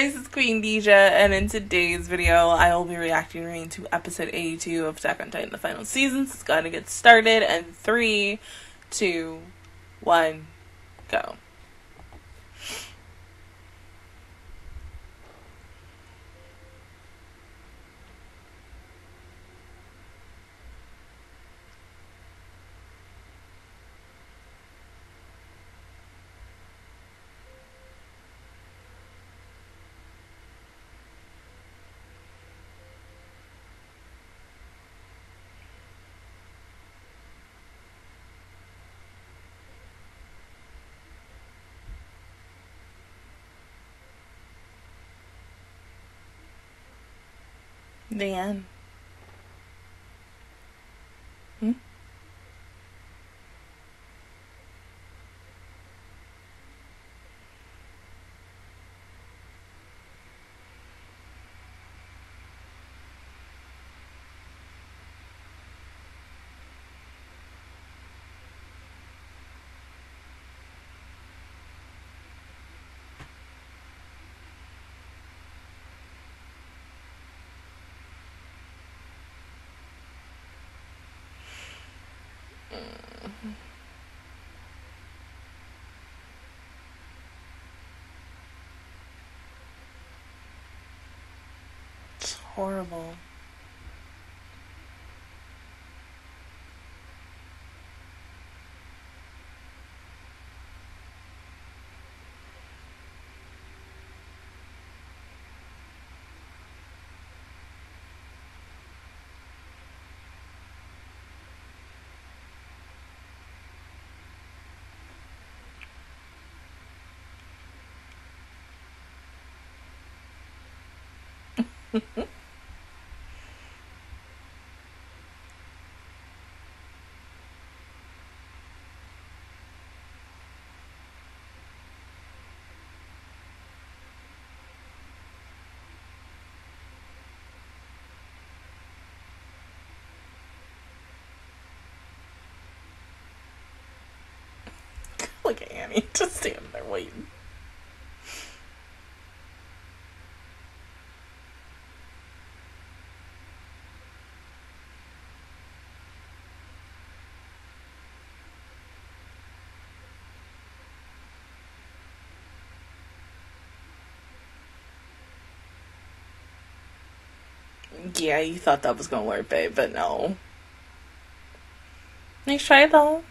guys, it's Queen Deja, and in today's video I will be reacting to episode 82 of Attack on Titan, the final season. So it's gotta get started, and 3, 2, 1, go. The end. It's horrible. Look at Annie just standing there waiting. Yeah, you thought that was gonna work, babe, but no. Nice try though.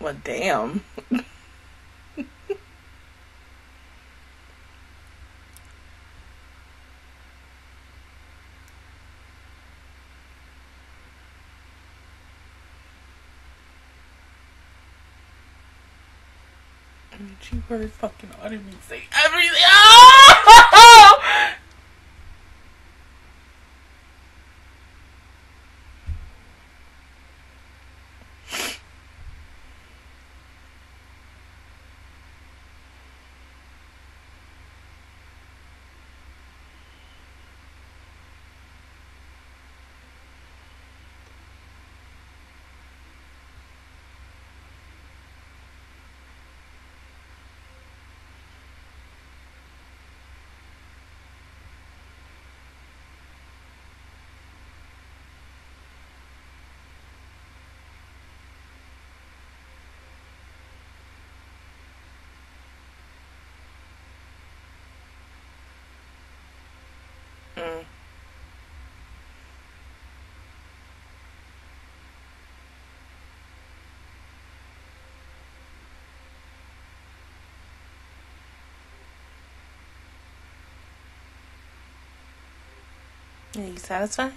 Well, damn. You heard fucking audio me say everything. Oh! Are you satisfied?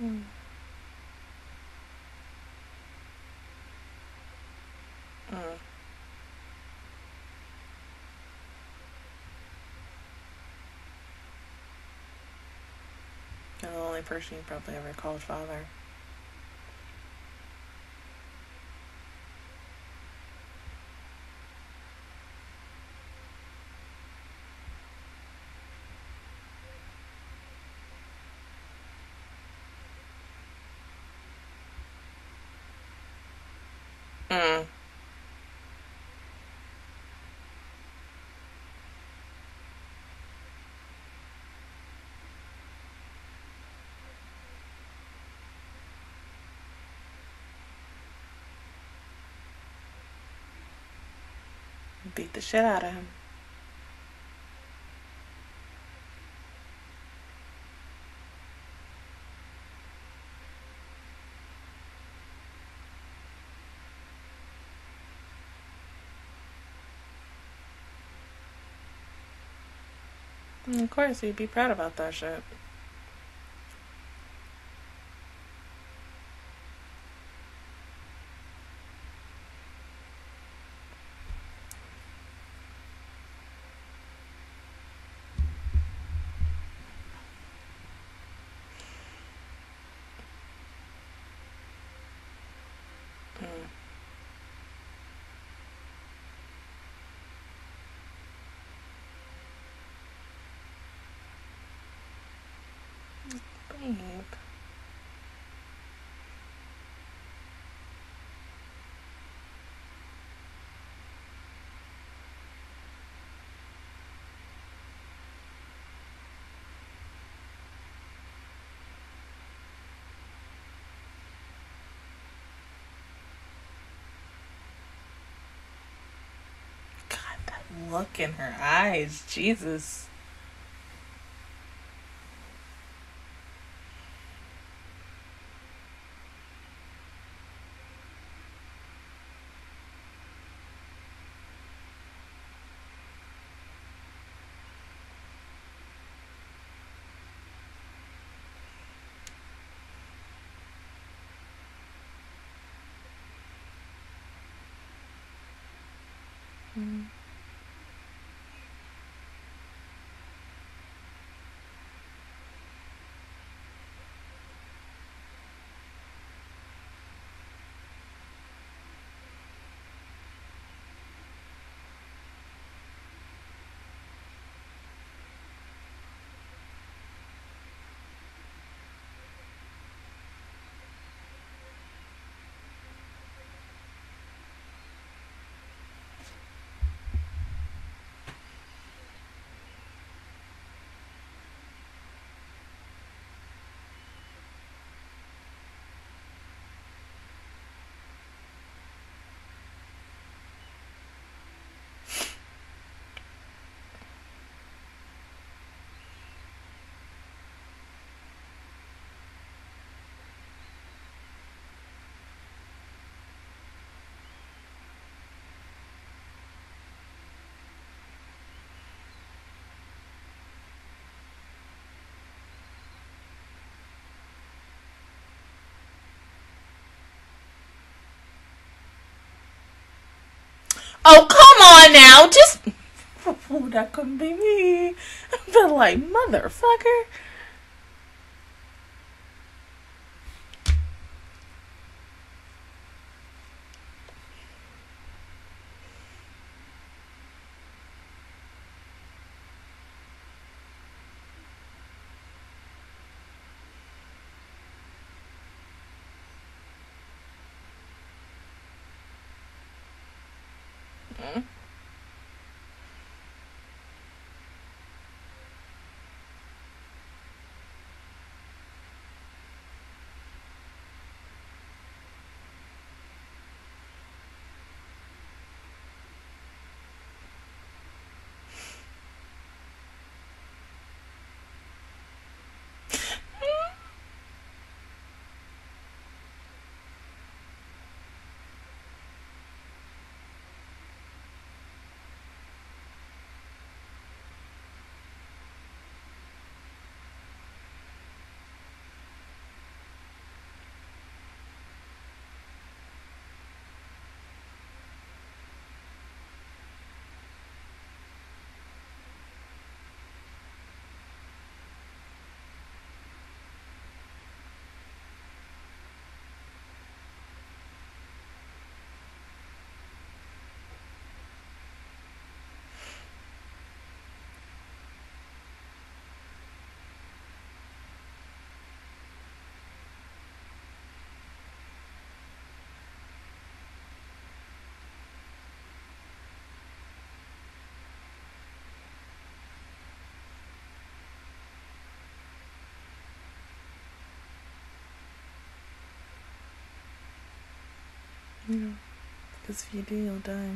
Mm. Mm. You're the only person you probably ever called father. Beat the shit out of him. And of course, he'd be proud about that shit. Look in her eyes, Jesus. Oh, come on now. Just... Oh, that couldn't be me. But, like, motherfucker. Yeah, because if you do, you'll die.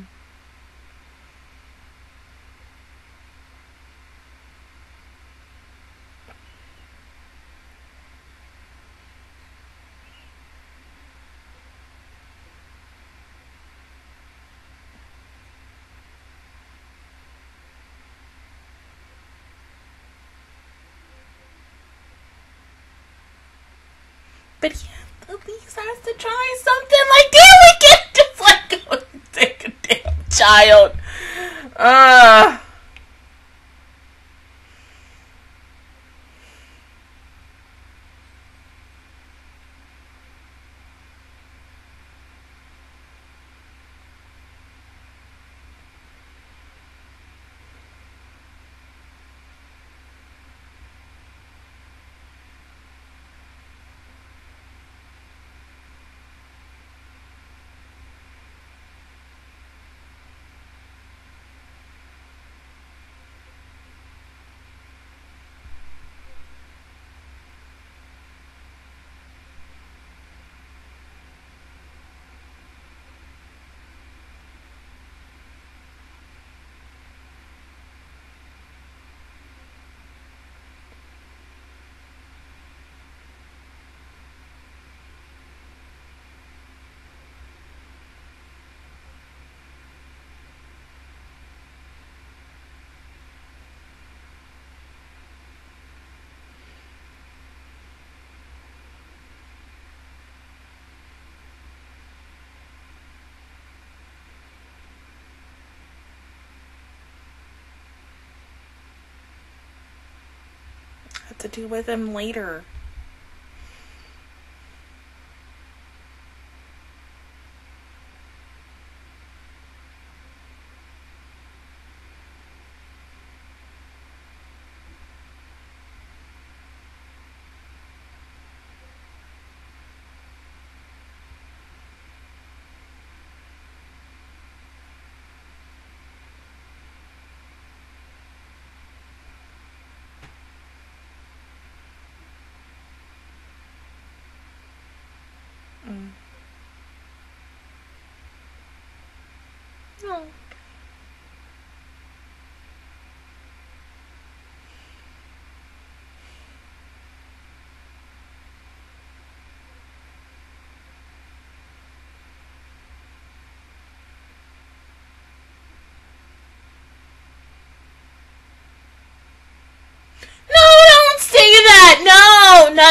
But yeah, at least I have to try something like that. Child. to do with him later. No. No, don't say that. No, no,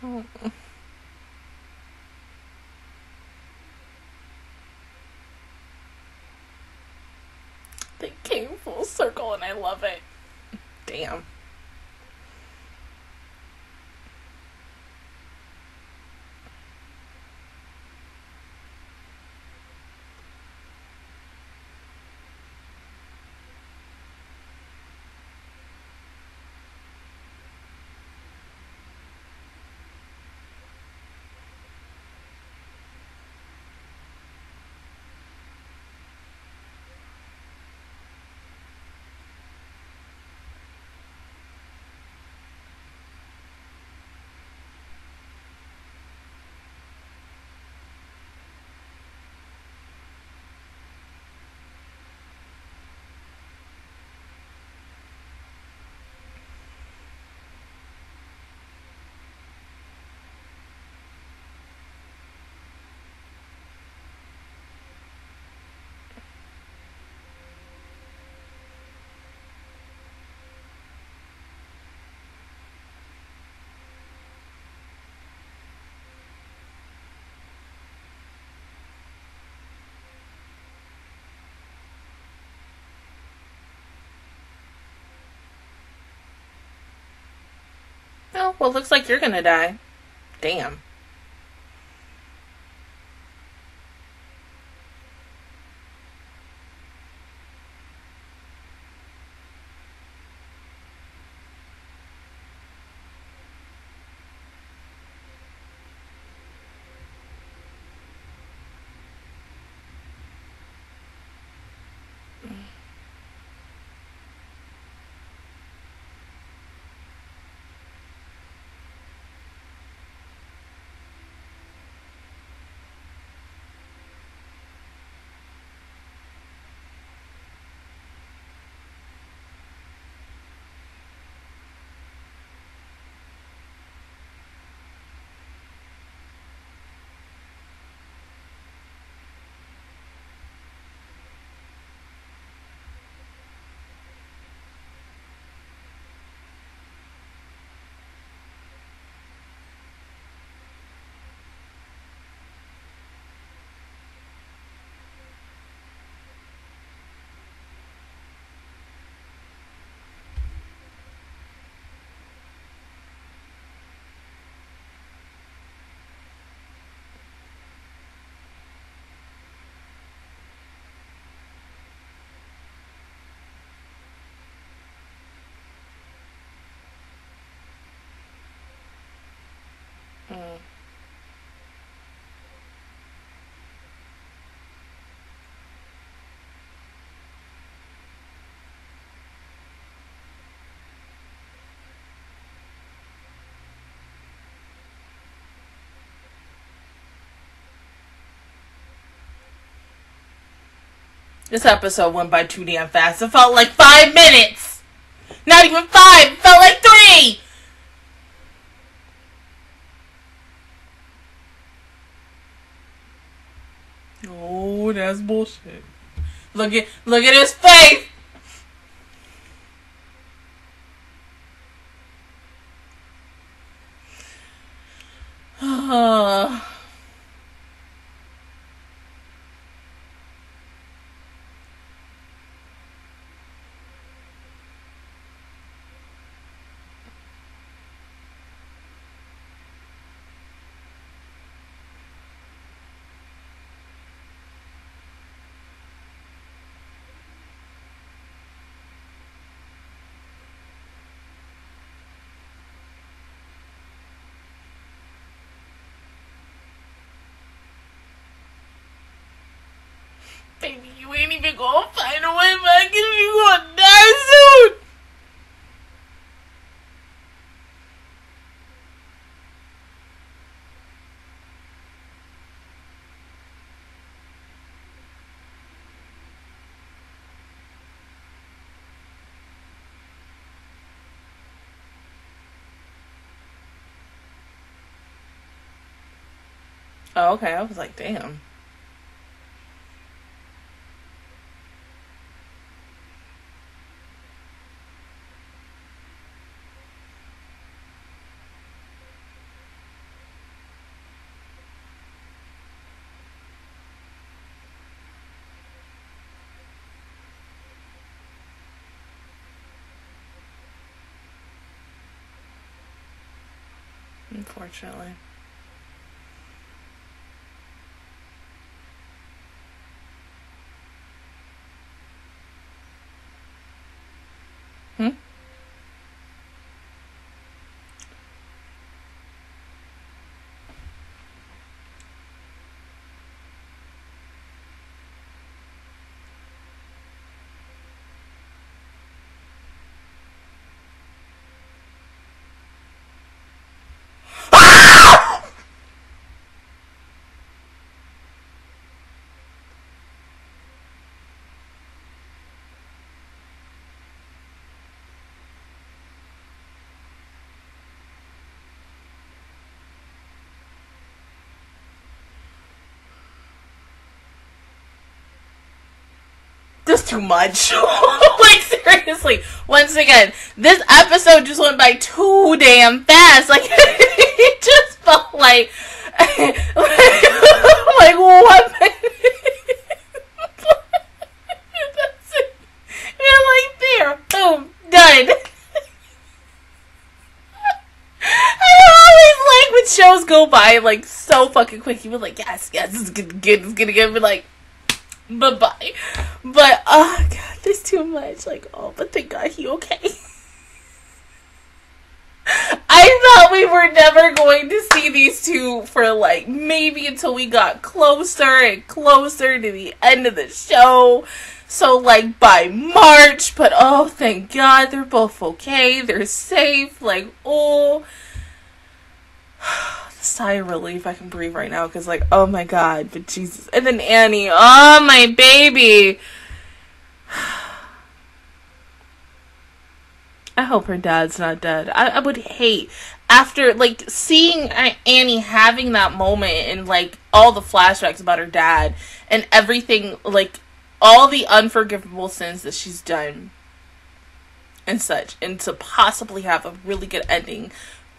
Oh. They came full circle and I love it. Damn. Oh, well, looks like you're gonna die. Damn. This episode went by too damn fast. It felt like 5 minutes. Not even 5. It felt like 3. Oh, that's bullshit. Look at his face. Baby, you ain't even gonna find a way back, and you gonna die soon! Oh, okay, I was like, damn. Unfortunately. Just too much. Like, seriously, once again, this episode just went by too damn fast. Like, it just felt like like what? That's it. You're like, there, boom, done. I always like when shows go by like so fucking quick. You were like, yes, it's good, it's gonna get me like, bye-bye. But, oh, God, there's too much. Like, oh, but thank God he okay. I thought we were never going to see these two for, like, maybe until we got closer and closer to the end of the show. So, like, by March. But, oh, thank God they're both okay. They're safe. Like, oh. Sigh of relief I can breathe right now, because like, oh my God, but Jesus. And then Annie, oh my baby, I hope her dad's not dead. I would hate, after like seeing Annie having that moment and like all the flashbacks about her dad and everything, like all the unforgivable sins that she's done and such, and to possibly have a really good ending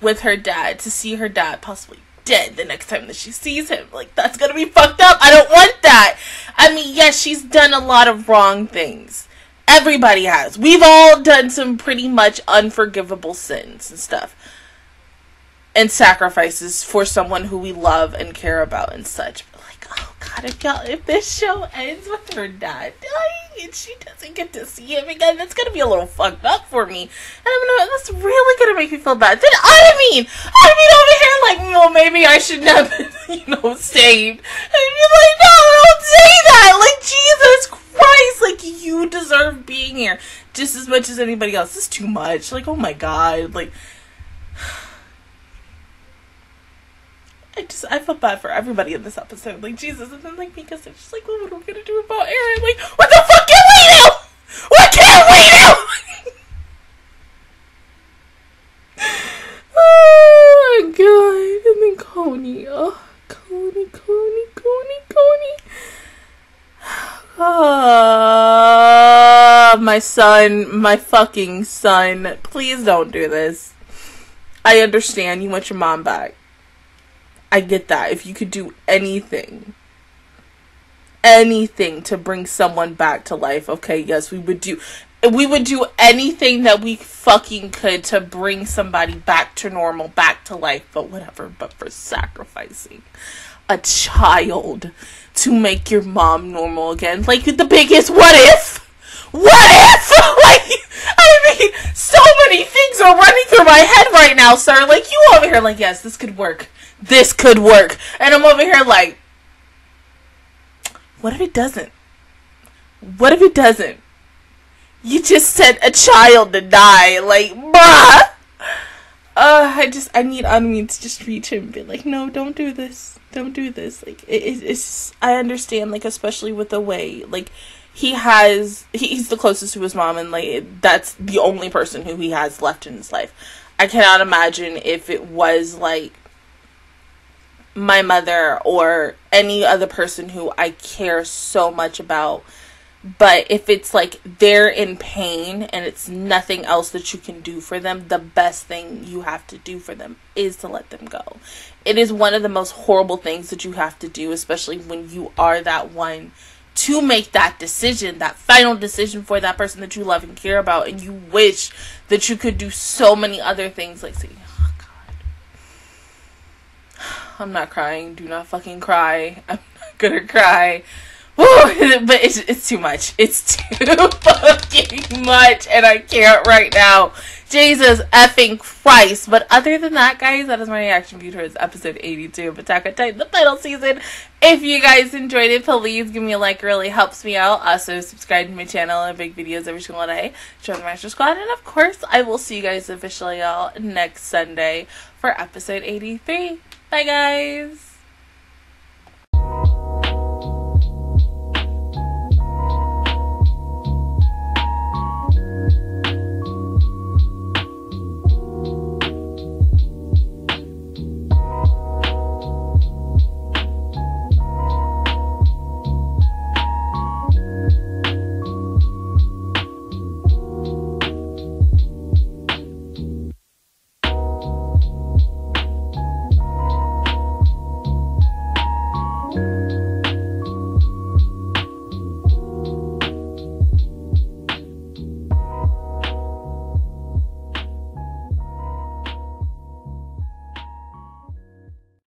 with her dad, to see her dad possibly dead the next time that she sees him. Like, that's gonna be fucked up. I don't want that. I mean, yes, she's done a lot of wrong things. Everybody has. We've all done some pretty much unforgivable sins and stuff. And sacrifices for someone who we love and care about and such. But like, oh God, if this show ends with her dad dying and she doesn't get to see him again, that's gonna be a little fucked up for me. And that's really gonna make me feel bad. Then I'd be over here like, well, maybe I shouldn't have been, you know, saved. And be like, no, don't say that. Like, Jesus Christ, like, you deserve being here just as much as anybody else. It's too much. Like, oh my God, like. I just just, I felt bad for everybody in this episode. Like, Jesus. And then, like, because it's just like, well, what are we going to do about Aaron? Like, what the fuck can we do? What can we do? Oh, my God. And then Connie. Oh, Connie. Oh, my son. My fucking son. Please don't do this. I understand. You want your mom back. I get that. If you could do anything, anything to bring someone back to life, okay, yes, we would do anything that we fucking could to bring somebody back to normal, back to life, but whatever, but for sacrificing a child to make your mom normal again, like, the biggest what if, like, I mean, so many things are running through my head right now, sir. Like, you over here, like, yes, this could work, and I'm over here like, what if it doesn't, you just sent a child to die, like, bruh. I need Annie to just reach him and be like, no, don't do this, like, it's, I understand, like, especially with the way, like, he's the closest to his mom, and, like, that's the only person who he has left in his life. I cannot imagine if it was, like, my mother or any other person who I care so much about, but if it's, like, they're in pain and it's nothing else that you can do for them, the best thing you have to do for them is to let them go. It is one of the most horrible things that you have to do, especially when you are that one to make that decision, that final decision for that person that you love and care about, and you wish that you could do so many other things, like, see, oh God, I'm not crying, do not fucking cry, I'm not gonna cry, woo, but it's too much, it's too fucking much, and I can't right now, Jesus effing Christ. But other than that, guys, that is my reaction view towards episode 82 of Attack on Titan, the final season. If you guys enjoyed it, please give me a like. It really helps me out. Also, subscribe to my channel. I make videos every single day. Join the Master Squad. And, of course, I will see you guys officially, y'all, next Sunday for episode 83. Bye, guys.